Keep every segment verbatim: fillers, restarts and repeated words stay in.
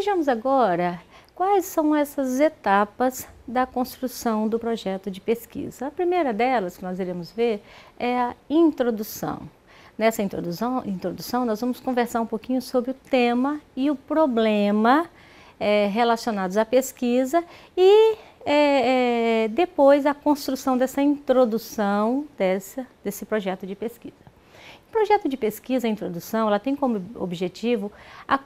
Vejamos agora quais são essas etapas da construção do projeto de pesquisa. A primeira delas que nós iremos ver é a introdução. Nessa introdução, introdução nós vamos conversar um pouquinho sobre o tema e o problema é, relacionados à pesquisa e é, é, depois a construção dessa introdução dessa, desse projeto de pesquisa. O projeto de pesquisa, a introdução, ela tem como objetivo a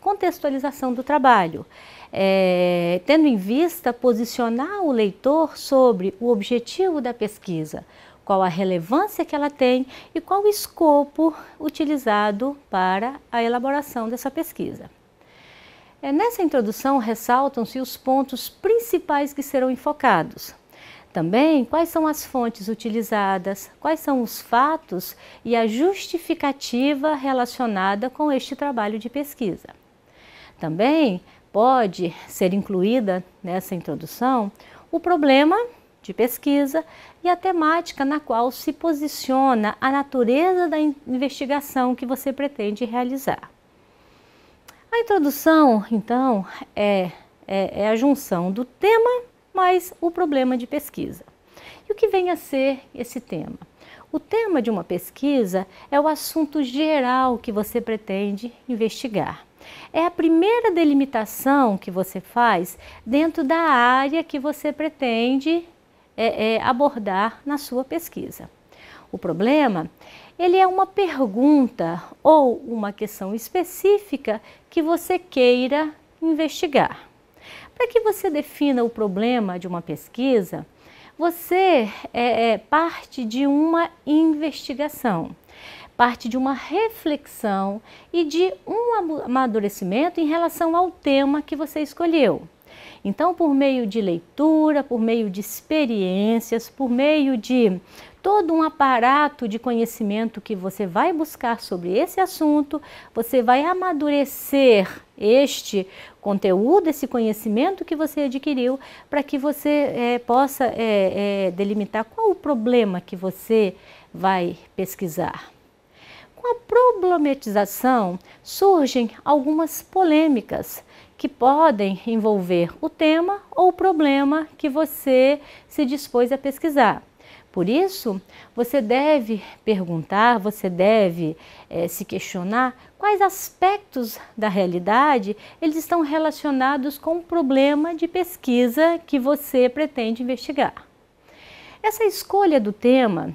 contextualização do trabalho, é, tendo em vista posicionar o leitor sobre o objetivo da pesquisa, qual a relevância que ela tem e qual o escopo utilizado para a elaboração dessa pesquisa. É, nessa introdução ressaltam-se os pontos principais que serão enfocados. Também, quais são as fontes utilizadas, quais são os fatos e a justificativa relacionada com este trabalho de pesquisa. Também pode ser incluída nessa introdução o problema de pesquisa e a temática na qual se posiciona a natureza da investigação que você pretende realizar. A introdução, então, é, é, é a junção do tema mas o problema de pesquisa. E o que vem a ser esse tema? O tema de uma pesquisa é o assunto geral que você pretende investigar. É a primeira delimitação que você faz dentro da área que você pretende é, é, abordar na sua pesquisa. O problema, ele é uma pergunta ou uma questão específica que você queira investigar. Para que você defina o problema de uma pesquisa, você é, parte de uma investigação, parte de uma reflexão e de um amadurecimento em relação ao tema que você escolheu. Então, por meio de leitura, por meio de experiências, por meio de todo um aparato de conhecimento que você vai buscar sobre esse assunto, você vai amadurecer este conteúdo, esse conhecimento que você adquiriu, para que você é, possa é, é, delimitar qual o problema que você vai pesquisar. Com a problematização surgem algumas polêmicas que podem envolver o tema ou o problema que você se dispôs a pesquisar. Por isso, você deve perguntar, você deve é, se questionar quais aspectos da realidade eles estão relacionados com o problema de pesquisa que você pretende investigar. Essa escolha do tema,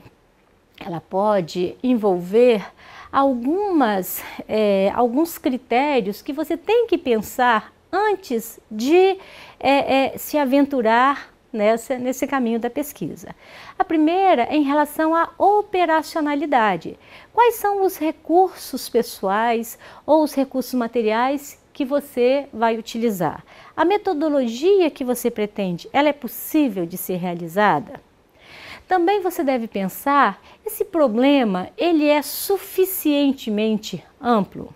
ela pode envolver algumas, é, alguns critérios que você tem que pensar antes de é, é, se aventurar nessa, nesse caminho da pesquisa. A primeira é em relação à operacionalidade. Quais são os recursos pessoais ou os recursos materiais que você vai utilizar? A metodologia que você pretende, ela é possível de ser realizada? Também você deve pensar, esse problema, ele é suficientemente amplo?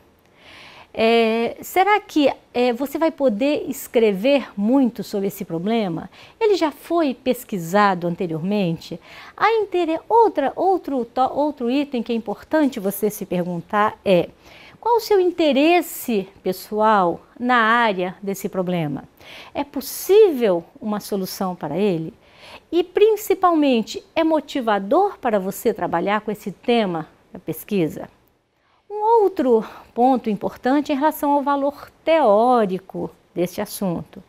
É, será que é, você vai poder escrever muito sobre esse problema? Ele já foi pesquisado anteriormente? Há outra, outro, outro item que é importante você se perguntar é, qual o seu interesse pessoal na área desse problema? É possível uma solução para ele? E, principalmente, é motivador para você trabalhar com esse tema da pesquisa? Um outro ponto importante é em relação ao valor teórico deste assunto.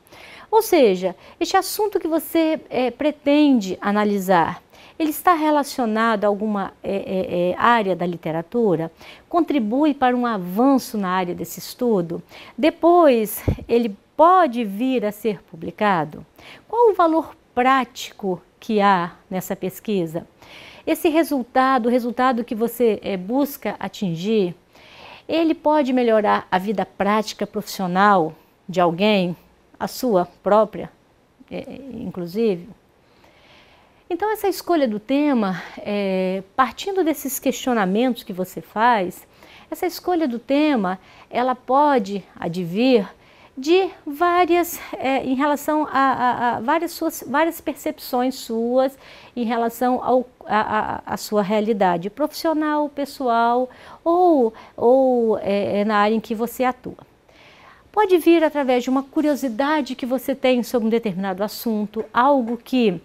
Ou seja, este assunto que você é, pretende analisar, ele está relacionado a alguma é, é, área da literatura? Contribui para um avanço na área desse estudo? Depois, ele pode vir a ser publicado? Qual o valor prático que há nessa pesquisa? Esse resultado, o resultado que você é, busca atingir, ele pode melhorar a vida prática profissional de alguém, a sua própria, é, inclusive? Então, essa escolha do tema, é, partindo desses questionamentos que você faz, essa escolha do tema, ela pode advir de várias, é, em relação a, a, a várias, suas, várias percepções suas em relação ao, a, a, a sua realidade profissional, pessoal ou, ou é, na área em que você atua. Pode vir através de uma curiosidade que você tem sobre um determinado assunto, algo que,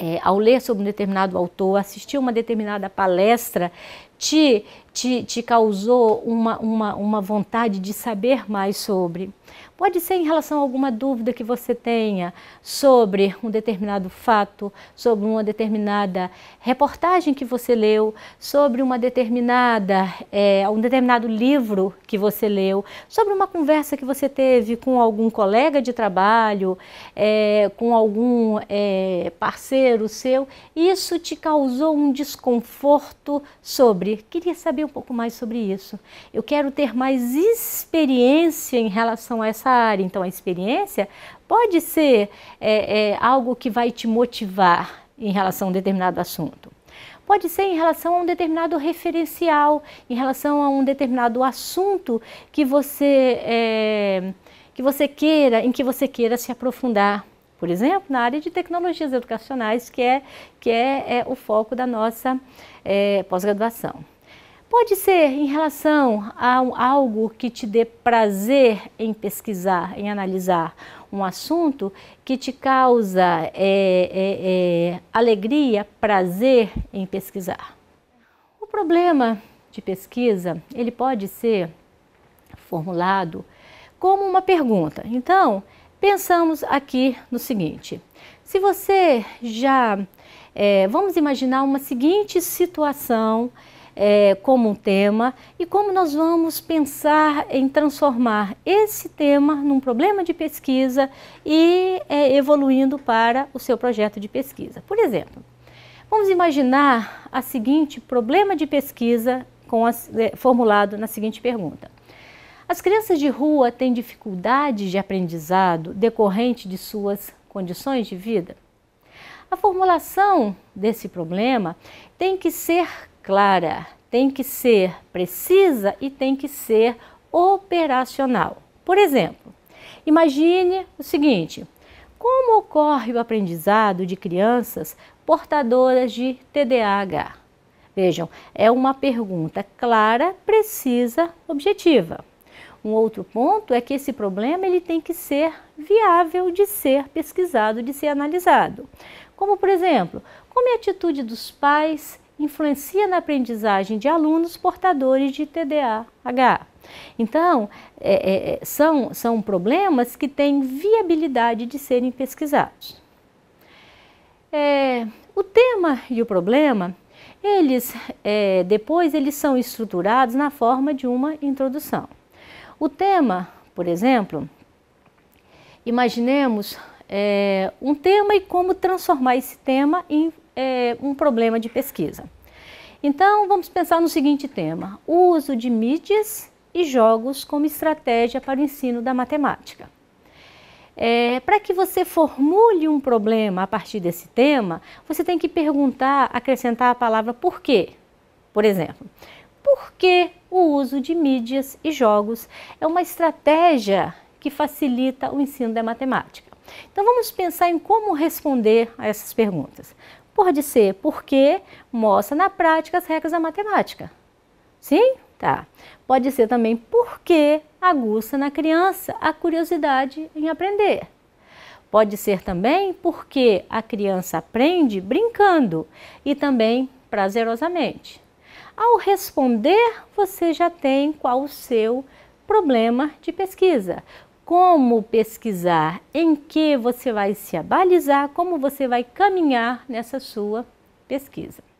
é, ao ler sobre um determinado autor, assistir uma determinada palestra, te, te, te causou uma, uma, uma vontade de saber mais sobre. Pode ser em relação a alguma dúvida que você tenha sobre um determinado fato, sobre uma determinada reportagem que você leu, sobre uma determinada, é, um determinado livro que você leu, sobre uma conversa que você teve com algum colega de trabalho, é, com algum é, parceiro seu. Isso te causou um desconforto sobre. Queria saber um pouco mais sobre isso. Eu quero ter mais experiência em relação a essa área. Então, a experiência pode ser é, é, algo que vai te motivar em relação a um determinado assunto. Pode ser em relação a um determinado referencial, em relação a um determinado assunto que você, é, que você queira, em que você queira se aprofundar. Por exemplo, na área de tecnologias educacionais, que é, que é, é o foco da nossa é, pós-graduação. Pode ser em relação a algo que te dê prazer em pesquisar, em analisar um assunto que te causa é, é, é, alegria, prazer em pesquisar. O problema de pesquisa, ele pode ser formulado como uma pergunta. Então, pensamos aqui no seguinte, se você já, é, vamos imaginar uma seguinte situação, É, como um tema e como nós vamos pensar em transformar esse tema num problema de pesquisa e é, evoluindo para o seu projeto de pesquisa. Por exemplo, vamos imaginar a seguinte problema de pesquisa com a, é, formulado na seguinte pergunta. As crianças de rua têm dificuldades de aprendizado decorrente de suas condições de vida? A formulação desse problema tem que ser clara, tem que ser precisa e tem que ser operacional. Por exemplo, imagine o seguinte, como ocorre o aprendizado de crianças portadoras de T D A H? Vejam, é uma pergunta clara, precisa, objetiva. Um outro ponto é que esse problema ele tem que ser viável de ser pesquisado, de ser analisado. Como, por exemplo, como é a atitude dos pais influencia na aprendizagem de alunos portadores de T D A H. Então, é, é, são, são problemas que têm viabilidade de serem pesquisados. É, o tema e o problema, eles, é, depois, eles são estruturados na forma de uma introdução. O tema, por exemplo, imaginemos é, um tema e como transformar esse tema em É um problema de pesquisa. Então, vamos pensar no seguinte tema, o uso de mídias e jogos como estratégia para o ensino da matemática. É, para que você formule um problema a partir desse tema, você tem que perguntar, acrescentar a palavra por quê. Por exemplo, por que o uso de mídias e jogos é uma estratégia que facilita o ensino da matemática? Então, vamos pensar em como responder a essas perguntas. Pode ser porque mostra na prática as regras da matemática. Sim? Tá. Pode ser também porque aguça na criança a curiosidade em aprender. Pode ser também porque a criança aprende brincando e também prazerosamente. Ao responder, você já tem qual o seu problema de pesquisa. Como pesquisar, em que você vai se abalizar, como você vai caminhar nessa sua pesquisa.